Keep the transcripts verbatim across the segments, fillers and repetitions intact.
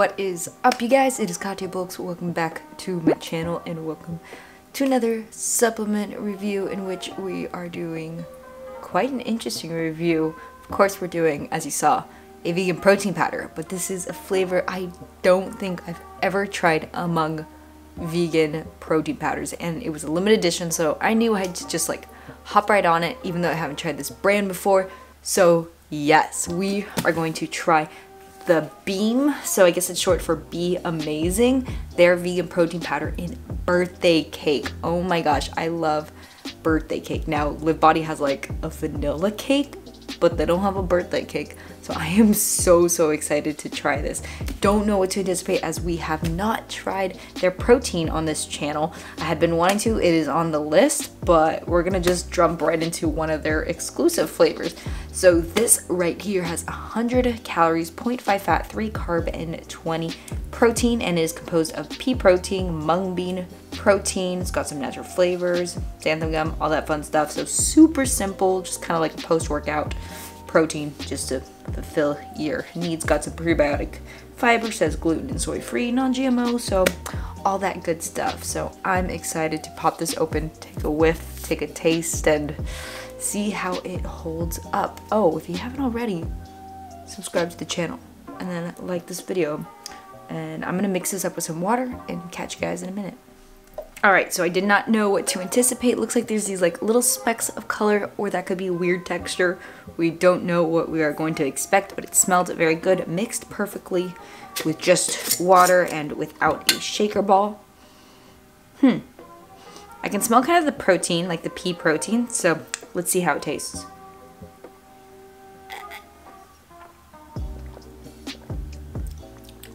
What is up, you guys? It is Katia Bulks. Welcome back to my channel and welcome to another supplement review in which we are doing quite an interesting review. Of course, we're doing, as you saw, a vegan protein powder, but this is a flavor I don't think I've ever tried among vegan protein powders, and it was a limited edition, so I knew I had to just like hop right on it, even though I haven't tried this brand before. So yes, we are going to try The BEAM, so I guess it's short for Be Amazing, their vegan protein powder in birthday cake. Oh my gosh, I love birthday cake. Now, Live Body has like a vanilla cake, but they don't have a birthday cake. So I am so, so excited to try this. Don't know what to anticipate as we have not tried their protein on this channel. I had been wanting to, it is on the list, but we're gonna just jump right into one of their exclusive flavors. So this right here has one hundred calories, zero point five fat, three carb, and twenty protein, and it is composed of pea protein, mung bean protein. It's got some natural flavors, xanthan gum, all that fun stuff. So super simple, just kind of like a post-workout protein just to fulfill your needs. Got some prebiotic fiber, says gluten and soy free, non-G M O, so all that good stuff. So I'm excited to pop this open, take a whiff, take a taste, and see how it holds up. Oh, if you haven't already, subscribe to the channel and then like this video. And I'm gonna mix this up with some water and catch you guys in a minute. All right, so I did not know what to anticipate. Looks like there's these like little specks of color, or that could be weird texture. We don't know what we are going to expect, but it smelled very good, mixed perfectly with just water and without a shaker ball. Hmm. I can smell kind of the protein, like the pea protein, so let's see how it tastes.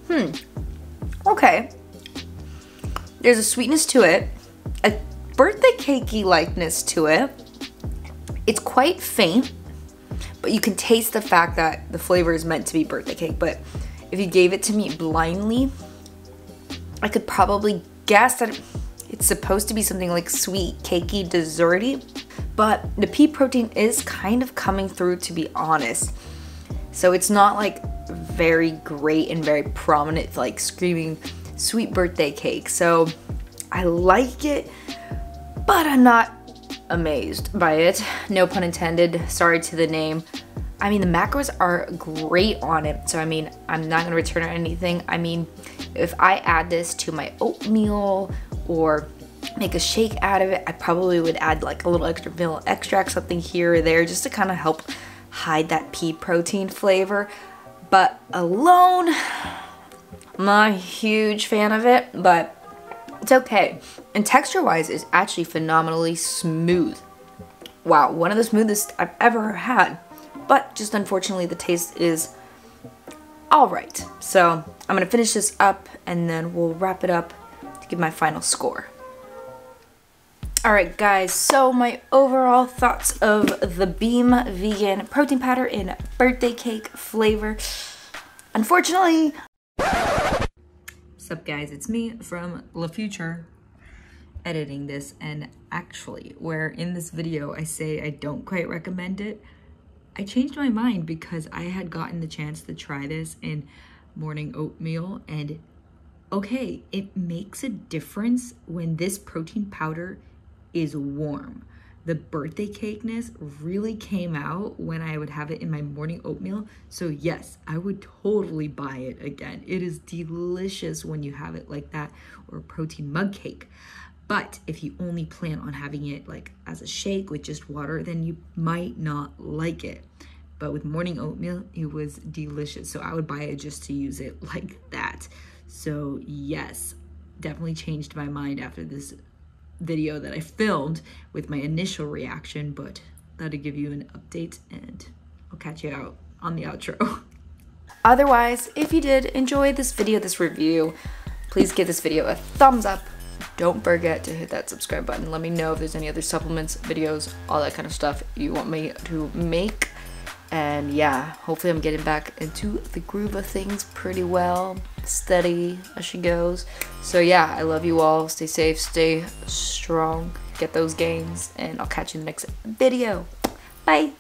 Hmm. Okay. There's a sweetness to it, a birthday cakey likeness to it. It's quite faint, but you can taste the fact that the flavor is meant to be birthday cake. But if you gave it to me blindly, I could probably guess that it's supposed to be something like sweet, cakey, desserty. But the pea protein is kind of coming through, to be honest. So it's not like very great and very prominent, like screaming sweet birthday cake. So I like it, but I'm not amazed by it. No pun intended. Sorry to the name. I mean, the macros are great on it. So I mean, I'm not gonna return or anything. I mean, if I add this to my oatmeal or make a shake out of it, I probably would add like a little extra vanilla extract, something here or there, just to kind of help hide that pea protein flavor. But alone, I'm not a huge fan of it, but it's okay. And texture-wise, it's actually phenomenally smooth. Wow, one of the smoothest I've ever had. But just unfortunately, the taste is all right. So I'm gonna finish this up and then we'll wrap it up to give my final score. All right, guys, so my overall thoughts of the BEAM vegan protein powder in birthday cake flavor. Unfortunately, what's up, guys? It's me from La Future editing this, and actually where in this video I say I don't quite recommend it, I changed my mind because I had gotten the chance to try this in morning oatmeal, and okay, it makes a difference when this protein powder is warm. The birthday cakeness really came out when I would have it in my morning oatmeal. So yes, I would totally buy it again. It is delicious when you have it like that, or protein mug cake. But if you only plan on having it like as a shake with just water, then you might not like it. But with morning oatmeal, it was delicious. So I would buy it just to use it like that. So yes, definitely changed my mind after this video that I filmed with my initial reaction, but that'll give you an update, and I'll catch you out on the outro. Otherwise, if you did enjoy this video, this review, please give this video a thumbs up. Don't forget to hit that subscribe button. Let me know if there's any other supplements, videos, all that kind of stuff you want me to make. And yeah, hopefully I'm getting back into the groove of things pretty well, steady as she goes. So yeah, I love you all. Stay safe, stay strong, get those gains, and I'll catch you in the next video. Bye.